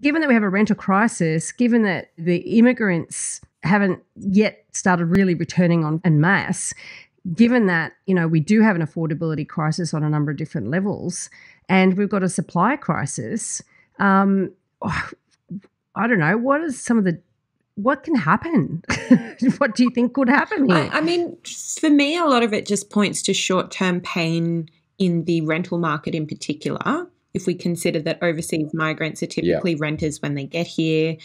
given that we have a rental crisis, given that the immigrants haven't yet started really returning on en masse, given that, you know, we do have an affordability crisis on a number of different levels and we've got a supply crisis, I don't know, what is some of the, what can happen? What do you think could happen here? I mean, for me, a lot of it just points to short-term pain in the rental market in particular, if we consider that overseas migrants are typically renters when they get here,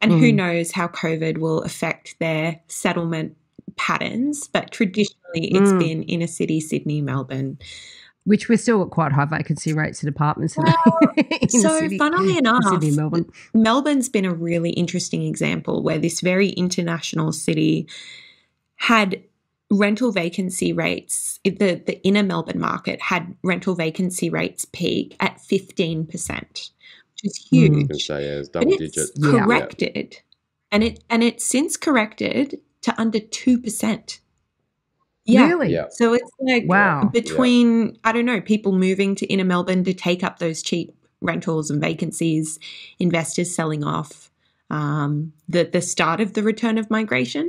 and who knows how COVID will affect their settlement patterns, but traditionally it's been inner city Sydney, Melbourne. Which we're still at quite high vacancy rates in apartments. Well, so funnily enough, Sydney, Melbourne's been a really interesting example where this very international city had rental vacancy rates, the inner Melbourne market had rental vacancy rates peak at 15%, which is huge. I was gonna say, yeah, it's double digits. Corrected. Yeah. And it's since corrected to under 2%. Yeah. Really? Yeah. So it's like between, I don't know, people moving to inner Melbourne to take up those cheap rentals and vacancies, investors selling off, the start of the return of migration.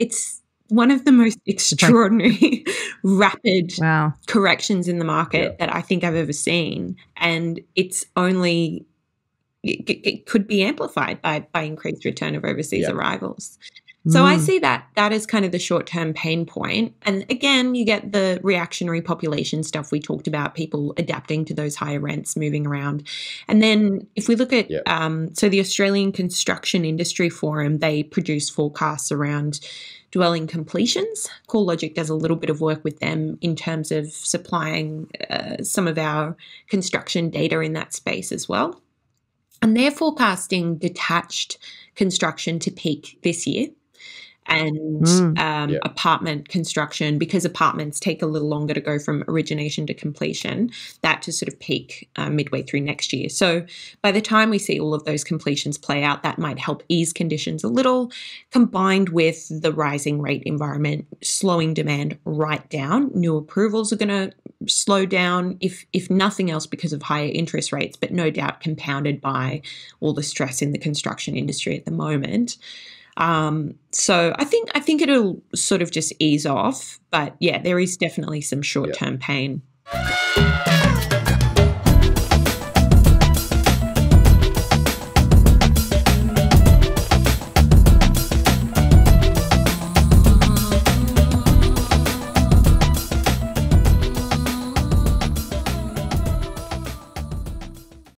It's one of the most extraordinary rapid corrections in the market that I think I've ever seen. And it's only, it could be amplified by increased return of overseas arrivals. So I see that is kind of the short-term pain point. And again, you get the reactionary population stuff we talked about, people adapting to those higher rents, moving around. And then if we look at so the Australian Construction Industry Forum, they produce forecasts around dwelling completions. CoreLogic does a little bit of work with them in terms of supplying some of our construction data in that space as well. And they're forecasting detached construction to peak this year. And apartment construction, because apartments take a little longer to go from origination to completion, that to sort of peak midway through next year. So by the time we see all of those completions play out, that might help ease conditions a little, combined with the rising rate environment, slowing demand right down. New approvals are going to slow down, if nothing else, because of higher interest rates, but no doubt compounded by all the stress in the construction industry at the moment. So I think it'll sort of just ease off, but yeah, there is definitely some short-term pain.